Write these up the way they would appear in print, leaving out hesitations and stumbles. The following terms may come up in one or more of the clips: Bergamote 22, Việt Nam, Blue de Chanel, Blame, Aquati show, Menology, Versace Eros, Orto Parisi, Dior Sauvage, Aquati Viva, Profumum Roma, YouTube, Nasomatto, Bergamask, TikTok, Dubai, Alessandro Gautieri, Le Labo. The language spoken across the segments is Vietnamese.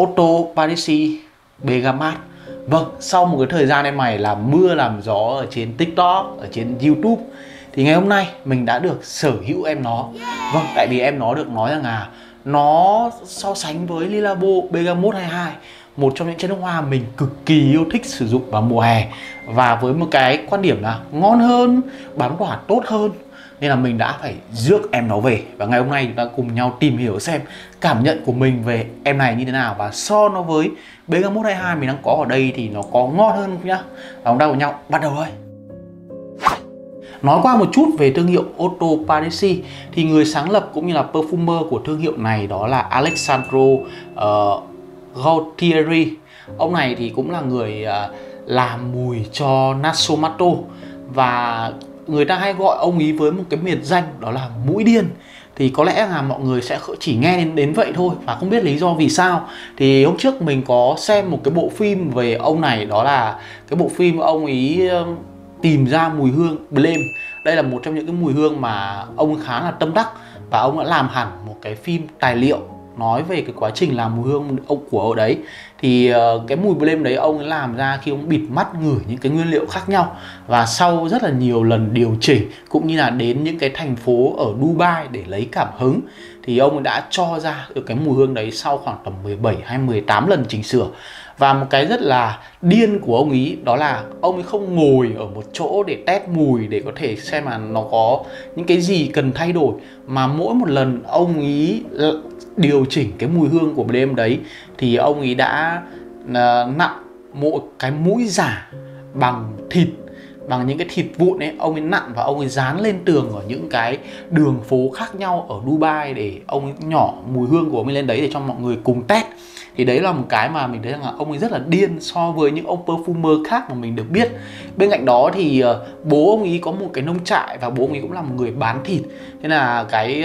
Orto Parisi, Bergamask. Vâng, sau một cái thời gian em mày làm mưa làm gió ở trên TikTok, ở trên YouTube, thì ngày hôm nay mình đã được sở hữu em nó. Vâng, tại vì em nó được nói rằng là nó so sánh với Le Labo Bergamote 22, một trong những chai nước hoa mình cực kỳ yêu thích sử dụng vào mùa hè, và với một cái quan điểm là ngon hơn, bán quả tốt hơn, nên là mình đã phải rước em nó về. Và ngày hôm nay chúng ta cùng nhau tìm hiểu xem cảm nhận của mình về em này như thế nào, và so nó với Bergamote 22 mình đang có ở đây thì nó có ngon hơn nhá. Và chúng ta cùng nhau bắt đầu thôi. Nói qua một chút về thương hiệu Orto Parisi thì người sáng lập cũng như là perfumer của thương hiệu này đó là Alessandro Gautieri. Ông này thì cũng là người làm mùi cho Nasomatto, và người ta hay gọi ông ý với một cái biệt danh đó là mũi điên. Thì có lẽ là mọi người sẽ chỉ nghe đến vậy thôi và không biết lý do vì sao. Thì hôm trước mình có xem một cái bộ phim về ông này, đó là cái bộ phim ông ý tìm ra mùi hương Blame. Đây là một trong những cái mùi hương mà ông khá là tâm đắc, và ông đã làm hẳn một cái phim tài liệu nói về cái quá trình làm mùi hương của ông đấy. Thì cái mùi Blame đấy ông ấy làm ra khi ông bịt mắt ngửi những cái nguyên liệu khác nhau, và sau rất là nhiều lần điều chỉnh cũng như là đến những cái thành phố ở Dubai để lấy cảm hứng, thì ông đã cho ra được cái mùi hương đấy sau khoảng tầm 17 hay 18 lần chỉnh sửa. Và một cái rất là điên của ông ý đó là ông ấy không ngồi ở một chỗ để test mùi để có thể xem mà nó có những cái gì cần thay đổi, mà mỗi một lần ông ý điều chỉnh cái mùi hương của Blame đấy thì ông ấy đã nặn một cái mũi giả bằng thịt, bằng những cái thịt vụn ấy, ông ấy nặn và ông ấy dán lên tường ở những cái đường phố khác nhau ở Dubai để ông ấy nhỏ mùi hương của ông ấy lên đấy để cho mọi người cùng test. Thì đấy là một cái mà mình thấy rằng là ông ấy rất là điên so với những ông perfumer khác mà mình được biết. Bên cạnh đó thì bố ông ấy có một cái nông trại, và bố ông ấy cũng là một người bán thịt. Thế là cái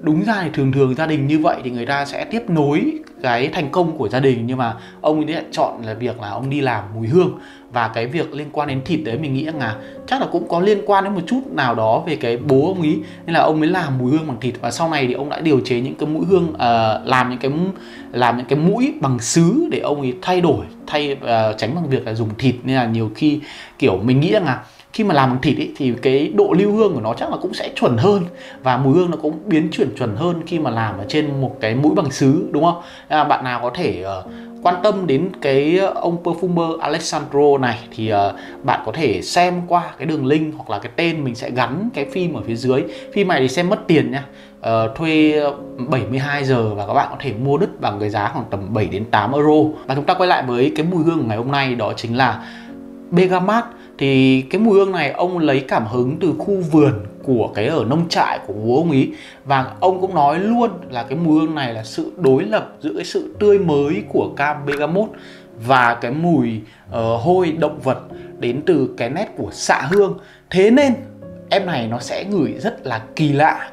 đúng ra thì thường thường gia đình như vậy thì người ta sẽ tiếp nối cái thành công của gia đình, nhưng mà ông ấy đã chọn là việc là ông đi làm mùi hương. Và cái việc liên quan đến thịt đấy mình nghĩ là chắc là cũng có liên quan đến một chút nào đó về cái bố ông ý, nên là ông mới làm mùi hương bằng thịt. Và sau này thì ông đã điều chế những cái mũi hương, làm những cái mũi bằng sứ để ông ấy thay đổi, tránh bằng việc là dùng thịt. Nên là nhiều khi kiểu mình nghĩ là khi mà làm bằng thịt ý, thì cái độ lưu hương của nó chắc là cũng sẽ chuẩn hơn, và mùi hương nó cũng biến chuyển chuẩn hơn khi mà làm ở trên một cái mũi bằng sứ, đúng không? Nên là bạn nào có thể quan tâm đến cái ông perfumer Alessandro này thì bạn có thể xem qua cái đường link hoặc là cái tên mình sẽ gắn cái phim ở phía dưới. Phim này thì xem mất tiền nha, thuê 72 giờ và các bạn có thể mua đứt bằng cái giá khoảng tầm 7 đến 8 euro. Và chúng ta quay lại với cái mùi hương ngày hôm nay, đó chính là Bergamote. Thì cái mùi hương này ông lấy cảm hứng từ khu vườn của cái ở nông trại của bố ông ý. Và ông cũng nói luôn là cái mùi hương này là sự đối lập giữa cái sự tươi mới của cam Bergamote và cái mùi hôi động vật đến từ cái nét của xạ hương. Thế nên em này nó sẽ ngửi rất là kỳ lạ.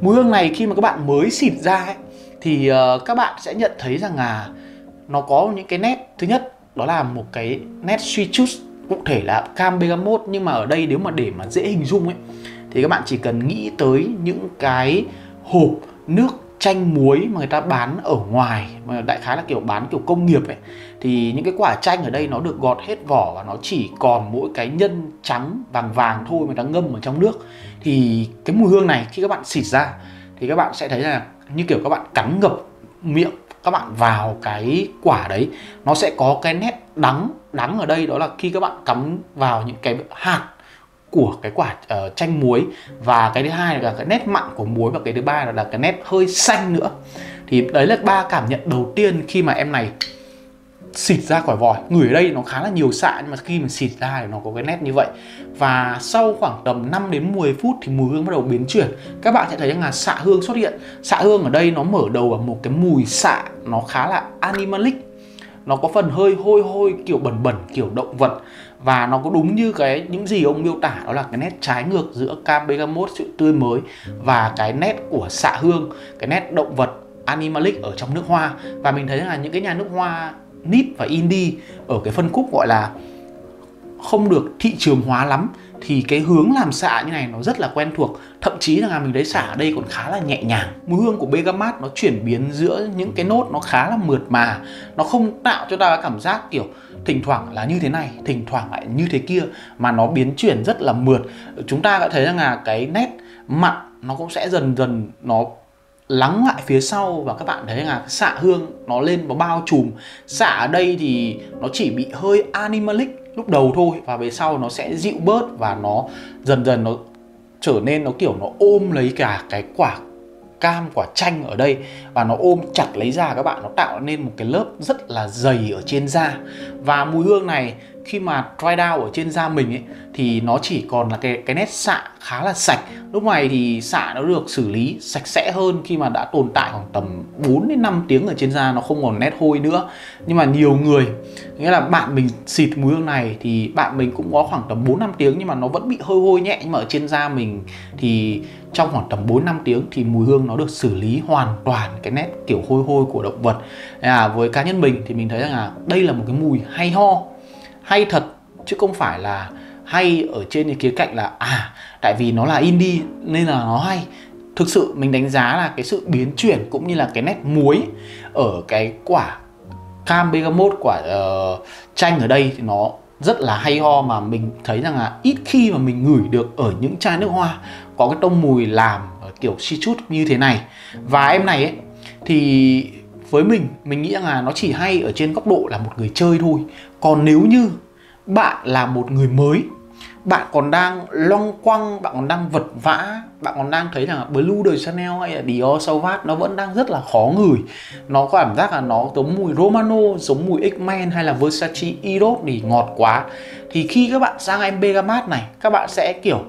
Mùi hương này khi mà các bạn mới xịt ra ấy, thì các bạn sẽ nhận thấy rằng là nó có những cái nét. Thứ nhất đó là một cái nét sweet juice, cụ thể là cam Bergamote. Nhưng mà ở đây nếu mà để mà dễ hình dung ấy, thì các bạn chỉ cần nghĩ tới những cái hộp nước chanh muối mà người ta bán ở ngoài, mà đại khái là kiểu bán kiểu công nghiệp ấy. Thì những cái quả chanh ở đây nó được gọt hết vỏ và nó chỉ còn mỗi cái nhân trắng vàng vàng thôi, mà nó ngâm ở trong nước. Thì cái mùi hương này khi các bạn xịt ra thì các bạn sẽ thấy là như kiểu các bạn cắn ngập miệng các bạn vào cái quả đấy. Nó sẽ có cái nét đắng. Đắng ở đây đó là khi các bạn cắm vào những cái hạt của cái quả chanh muối. Và cái thứ hai là cái nét mặn của muối, và cái thứ ba là cái nét hơi xanh nữa. Thì đấy là ba cảm nhận đầu tiên khi mà em này xịt ra khỏi vòi. Ngửi ở đây nó khá là nhiều xạ, nhưng mà khi mình xịt ra thì nó có cái nét như vậy. Và sau khoảng tầm 5 đến 10 phút thì mùi hương bắt đầu biến chuyển. Các bạn sẽ thấy rằng là xạ hương xuất hiện. Xạ hương ở đây nó mở đầu bằng một cái mùi xạ nó khá là animalic. Nó có phần hơi hôi hôi, kiểu bẩn bẩn, kiểu động vật. Và nó có đúng như cái những gì ông miêu tả, đó là cái nét trái ngược giữa cam Bergamote, sự tươi mới, và cái nét của xạ hương, cái nét động vật animalic ở trong nước hoa. Và mình thấy là những cái nhà nước hoa nít và indie ở cái phân khúc gọi là không được thị trường hóa lắm thì cái hướng làm xạ như này nó rất là quen thuộc. Thậm chí là mình lấy xạ ở đây còn khá là nhẹ nhàng. Mùi hương của Bergamote nó chuyển biến giữa những cái nốt nó khá là mượt mà. Nó không tạo cho ta cảm giác kiểu thỉnh thoảng là như thế này, thỉnh thoảng lại như thế kia, mà nó biến chuyển rất là mượt. Chúng ta đã thấy rằng là cái nét mặn nó cũng sẽ dần dần nó lắng lại phía sau, và các bạn thấy là xạ hương nó lên nó bao trùm. Xạ ở đây thì nó chỉ bị hơi animalic lúc đầu thôi, và về sau nó sẽ dịu bớt và nó dần dần nó trở nên nó kiểu nó ôm lấy cả cái quả cam, quả chanh ở đây, và nó ôm chặt lấy da các bạn, nó tạo nên một cái lớp rất là dày ở trên da. Và mùi hương này khi mà dry down ở trên da mình ấy, thì nó chỉ còn là cái nét xạ khá là sạch. Lúc này thì xạ nó được xử lý sạch sẽ hơn khi mà đã tồn tại khoảng tầm 4 đến 5 tiếng ở trên da, nó không còn nét hôi nữa. Nhưng mà nhiều người, nghĩa là bạn mình xịt mùi hương này thì bạn mình cũng có khoảng tầm 4-5 tiếng nhưng mà nó vẫn bị hơi hôi nhẹ, nhưng mà ở trên da mình thì trong khoảng tầm 4-5 tiếng thì mùi hương nó được xử lý hoàn toàn cái nét kiểu hôi hôi của động vật. Với cá nhân mình thì mình thấy rằng là đây là một cái mùi hay ho, hay thật, chứ không phải là hay ở trên cái khía cạnh là tại vì nó là indie nên là nó hay. Thực sự mình đánh giá là cái sự biến chuyển cũng như là cái nét muối ở cái quả cam bergamote, quả chanh ở đây thì nó rất là hay ho, mà mình thấy rằng là ít khi mà mình ngửi được ở những chai nước hoa có cái tông mùi làm kiểu citrus như thế này. Và em này ấy, thì với mình nghĩ rằng là nó chỉ hay ở trên góc độ là một người chơi thôi. Còn nếu như bạn là một người mới, bạn còn đang loanh quanh, bạn còn đang vật vã, bạn còn đang thấy là Blue de Chanel hay là Dior Sauvage nó vẫn đang rất là khó ngửi, nó có cảm giác là nó giống mùi Romano, giống mùi X-Men hay là Versace Eros thì ngọt quá, thì khi các bạn sang em Bergamote này, các bạn sẽ kiểu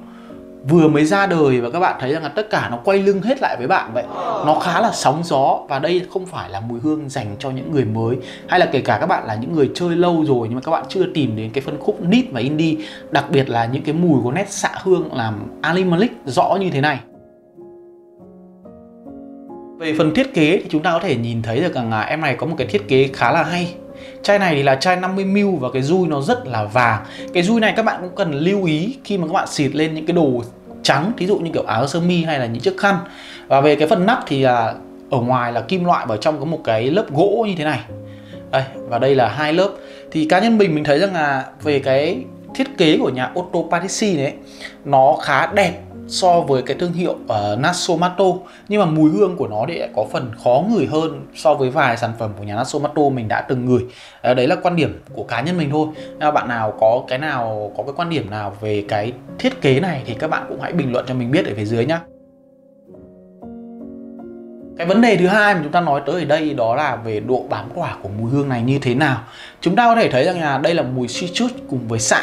vừa mới ra đời và các bạn thấy rằng là tất cả nó quay lưng hết lại với bạn vậy. Nó khá là sóng gió, và đây không phải là mùi hương dành cho những người mới, hay là kể cả các bạn là những người chơi lâu rồi nhưng mà các bạn chưa tìm đến cái phân khúc nít và indie, đặc biệt là những cái mùi có nét xạ hương làm animalic rõ như thế này. Về phần thiết kế thì chúng ta có thể nhìn thấy được rằng là em này có một cái thiết kế khá là hay. Chai này thì là chai 50ml và cái dui nó rất là vàng. Cái dui này các bạn cũng cần lưu ý khi mà các bạn xịt lên những cái đồ trắng, thí dụ như kiểu áo sơ mi hay là những chiếc khăn. Và về cái phần nắp thì là ở ngoài là kim loại và trong có một cái lớp gỗ như thế này. Đây, và đây là hai lớp. Thì cá nhân mình thấy rằng là về cái thiết kế của nhà Orto Parisi này, nó khá đẹp so với cái thương hiệu Nasomatto, nhưng mà mùi hương của nó thì có phần khó ngửi hơn so với vài sản phẩm của nhà Nasomatto mình đã từng ngửi. Đấy là quan điểm của cá nhân mình thôi. Bạn nào có cái quan điểm nào về cái thiết kế này thì các bạn cũng hãy bình luận cho mình biết ở phía dưới nhá. Cái vấn đề thứ hai mà chúng ta nói tới ở đây đó là về độ bám quả của mùi hương này như thế nào. Chúng ta có thể thấy rằng là đây là mùi citrus cùng với xạ,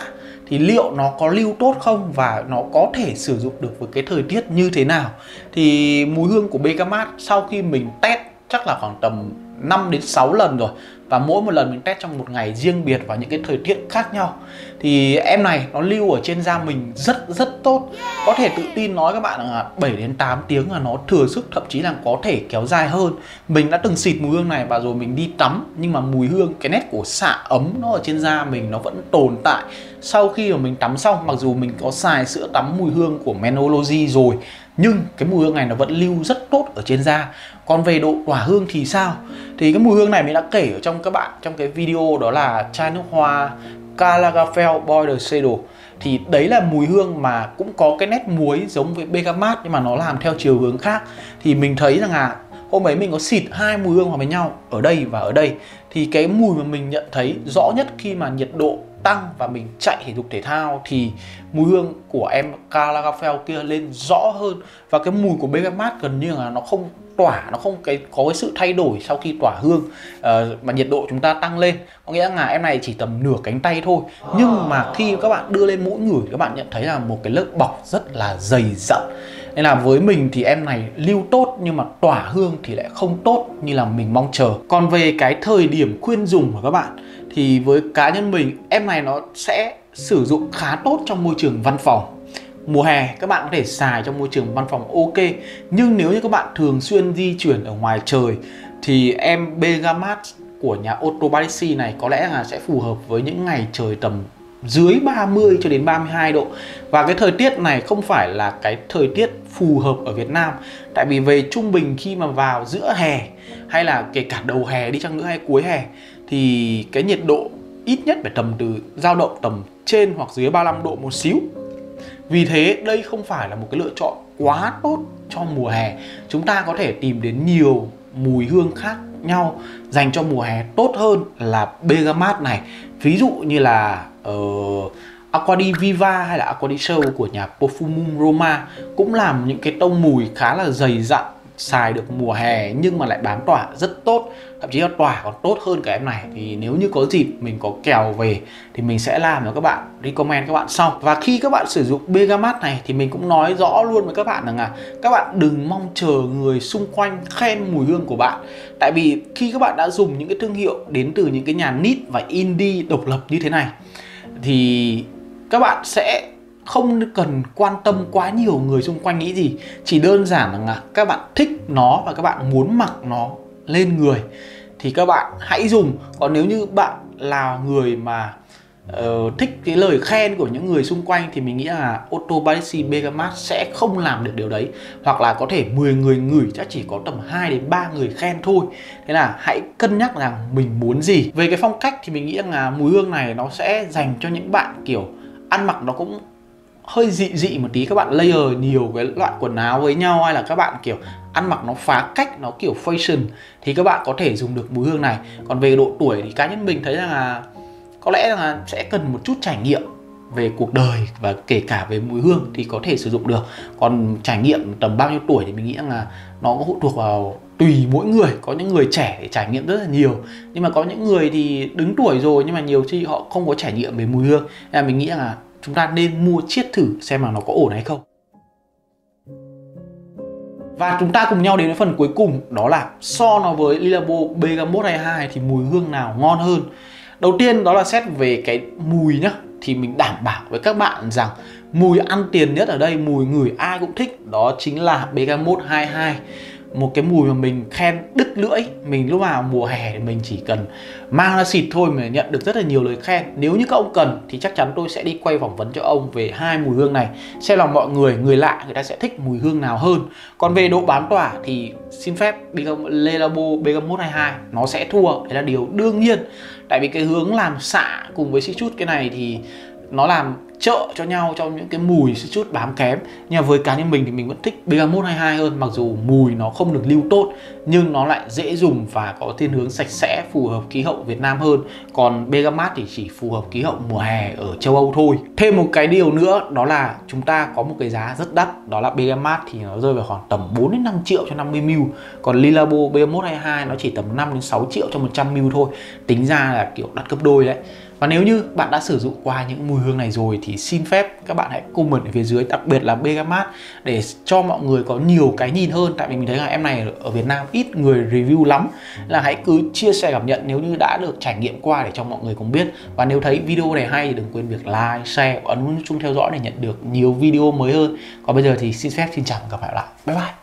thì liệu nó có lưu tốt không và nó có thể sử dụng được với cái thời tiết như thế nào. Thì mùi hương của Bergamote sau khi mình test chắc là khoảng tầm 5 đến 6 lần rồi, và mỗi một lần mình test trong một ngày riêng biệt vào những cái thời tiết khác nhau, thì em này nó lưu ở trên da mình rất tốt. Có thể tự tin nói các bạn là 7 đến 8 tiếng là nó thừa sức, thậm chí là có thể kéo dài hơn. Mình đã từng xịt mùi hương này và rồi mình đi tắm, nhưng mà mùi hương, cái nét của xạ ấm nó ở trên da mình nó vẫn tồn tại sau khi mà mình tắm xong. Mặc dù mình có xài sữa tắm mùi hương của Menology rồi, nhưng cái mùi hương này nó vẫn lưu rất tốt ở trên da. Còn về độ tỏa hương thì sao? Thì cái mùi hương này mình đã kể ở trong các bạn trong cái video đó là chai nước hoa Calagafel Boy the Shadow. Thì đấy là mùi hương mà cũng có cái nét muối giống với Bergamote, nhưng mà nó làm theo chiều hướng khác. Thì mình thấy rằng là hôm ấy mình có xịt hai mùi hương vào với nhau, ở đây và ở đây. Thì cái mùi mà mình nhận thấy rõ nhất khi mà nhiệt độ tăng và mình chạy thể dục thể thao thì mùi hương của em Calagafel kia lên rõ hơn. Và cái mùi của Bergamote gần như là nó không tỏa, nó không có cái sự thay đổi sau khi tỏa hương mà nhiệt độ chúng ta tăng lên. Có nghĩa là em này chỉ tầm nửa cánh tay thôi, nhưng mà khi các bạn đưa lên mũi ngửi, các bạn nhận thấy là một cái lớp bọc rất là dày dặn. Nên là với mình thì em này lưu tốt nhưng mà tỏa hương thì lại không tốt như là mình mong chờ. Còn về cái thời điểm khuyên dùng của các bạn, thì với cá nhân mình, em này nó sẽ sử dụng khá tốt trong môi trường văn phòng. Mùa hè các bạn có thể xài trong môi trường văn phòng ok. Nhưng nếu như các bạn thường xuyên di chuyển ở ngoài trời thì em Bergamote của nhà Orto Parisi này có lẽ là sẽ phù hợp với những ngày trời tầm dưới 30 cho đến 32 độ. Và cái thời tiết này không phải là cái thời tiết phù hợp ở Việt Nam. Tại vì về trung bình khi mà vào giữa hè hay là kể cả đầu hè đi chăng nữa hay cuối hè thì cái nhiệt độ ít nhất phải tầm từ dao động tầm trên hoặc dưới 35 độ một xíu. Vì thế đây không phải là một cái lựa chọn quá tốt cho mùa hè. Chúng ta có thể tìm đến nhiều mùi hương khác nhau dành cho mùa hè tốt hơn là Bergamote này. Ví dụ như là Aquati Viva hay là Aquati Show của nhà Profumum Roma cũng làm những cái tông mùi khá là dày dặn, xài được mùa hè nhưng mà lại bán tỏa rất tốt, thậm chí là tỏa còn tốt hơn cái em này. Thì nếu như có dịp mình có kèo về thì mình sẽ làm cho các bạn, recommend các bạn sau. Và khi các bạn sử dụng Bergamote này thì mình cũng nói rõ luôn với các bạn rằng là các bạn đừng mong chờ người xung quanh khen mùi hương của bạn. Tại vì khi các bạn đã dùng những cái thương hiệu đến từ những cái nhà niche và indie độc lập như thế này thì các bạn sẽ không cần quan tâm quá nhiều người xung quanh nghĩ gì. Chỉ đơn giản là các bạn thích nó và các bạn muốn mặc nó lên người thì các bạn hãy dùng. Còn nếu như bạn là người mà thích cái lời khen của những người xung quanh thì mình nghĩ là Orto Parisi Bergamote sẽ không làm được điều đấy. Hoặc là có thể 10 người ngửi chắc chỉ có tầm 2 đến 3 người khen thôi. Thế là hãy cân nhắc rằng mình muốn gì. Về cái phong cách thì mình nghĩ là mùi hương này nó sẽ dành cho những bạn kiểu ăn mặc nó cũng hơi dị dị một tí, các bạn layer nhiều cái loại quần áo với nhau, hay là các bạn kiểu ăn mặc nó phá cách, nó kiểu fashion thì các bạn có thể dùng được mùi hương này. Còn về độ tuổi thì cá nhân mình thấy rằng là có lẽ là sẽ cần một chút trải nghiệm về cuộc đời và kể cả về mùi hương thì có thể sử dụng được. Còn trải nghiệm tầm bao nhiêu tuổi thì mình nghĩ rằng là nó cũng phụ thuộc vào tùy mỗi người. Có những người trẻ thì trải nghiệm rất là nhiều, nhưng mà có những người thì đứng tuổi rồi nhưng mà nhiều khi họ không có trải nghiệm về mùi hương. Nên là mình nghĩ rằng là chúng ta nên mua chiết thử xem là nó có ổn hay không. Và chúng ta cùng nhau đến với phần cuối cùng, đó là so nó với Le Labo Bergamote 22 thì mùi hương nào ngon hơn. Đầu tiên đó là xét về cái mùi nhá, thì mình đảm bảo với các bạn rằng mùi ăn tiền nhất ở đây, mùi người ai cũng thích, đó chính là Bergamote 22. Một cái mùi mà mình khen đứt lưỡi. Mình lúc nào mùa hè thì mình chỉ cần mang ra xịt thôi mà nhận được rất là nhiều lời khen. Nếu như các ông cần thì chắc chắn tôi sẽ đi quay phỏng vấn cho ông về hai mùi hương này, xem là mọi người lạ người ta sẽ thích mùi hương nào hơn. Còn về độ bán tỏa thì xin phép Le Labo Bergamote 22 nó sẽ thua, đấy là điều đương nhiên. Tại vì cái hướng làm xạ cùng với citrus cái này thì nó làm trợ cho nhau trong những cái mùi chút bám kém. Nhưng mà với cá nhân mình thì mình vẫn thích Bergamote 22 hơn. Mặc dù mùi nó không được lưu tốt nhưng nó lại dễ dùng và có thiên hướng sạch sẽ, phù hợp khí hậu Việt Nam hơn. Còn Bergamote thì chỉ phù hợp khí hậu mùa hè ở châu Âu thôi. Thêm một cái điều nữa đó là chúng ta có một cái giá rất đắt, đó là Bergamote thì nó rơi vào khoảng tầm 4 đến 5 triệu cho 50 ml, còn Le Labo Bergamote 22 nó chỉ tầm 5 đến 6 triệu cho 100 ml thôi. Tính ra là kiểu đắt gấp đôi đấy. Và nếu như bạn đã sử dụng qua những mùi hương này rồi thì xin phép các bạn hãy comment ở phía dưới, đặc biệt là Bergamote, để cho mọi người có nhiều cái nhìn hơn. Tại vì mình thấy là em này ở Việt Nam ít người review lắm. Là hãy cứ chia sẻ cảm nhận nếu như đã được trải nghiệm qua để cho mọi người cũng biết. Và nếu thấy video này hay thì đừng quên việc like, share và ấn chuông theo dõi để nhận được nhiều video mới hơn. Còn bây giờ thì xin phép xin chào và gặp lại. Bye bye!